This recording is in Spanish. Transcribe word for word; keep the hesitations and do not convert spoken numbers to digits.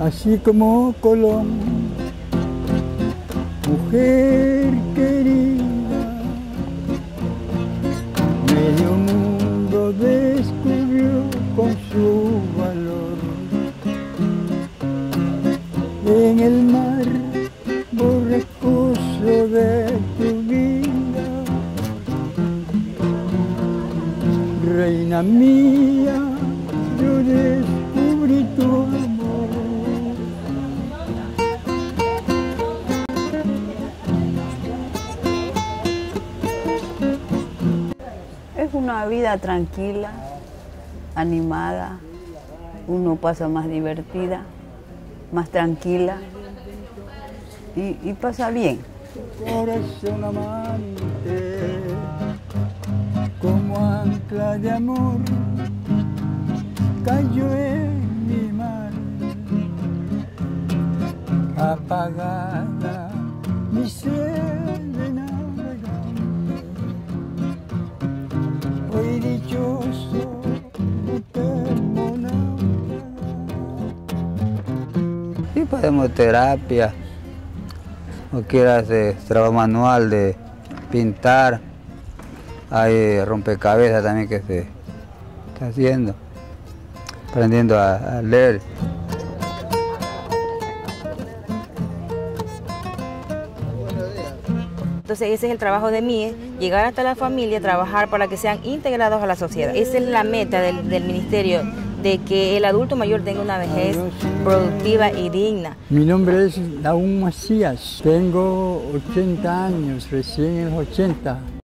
así como Colón. Mujer querida, medio mundo descubrió con su valor. En el mar borrascoso de tu vida, reina mía, yo descubrí tu amor. Es una vida tranquila, animada, uno pasa más divertida, más tranquila y, y pasa bien. Corazón amante, como ancla de amor, cayó en mi mar, apagada mi sed de navegar. Hoy dichoso eterno navegar. Y podemos terapia, o quieras eh, trabajo manual de pintar, hay rompecabezas también que se está haciendo. Aprendiendo a, a leer. Entonces ese es el trabajo de mí, ¿eh? Llegar hasta la familia, trabajar para que sean integrados a la sociedad. Esa es la meta del, del ministerio, de que el adulto mayor tenga una vejez productiva y digna. Mi nombre es Daún Macías, tengo ochenta años, recién en los ochenta.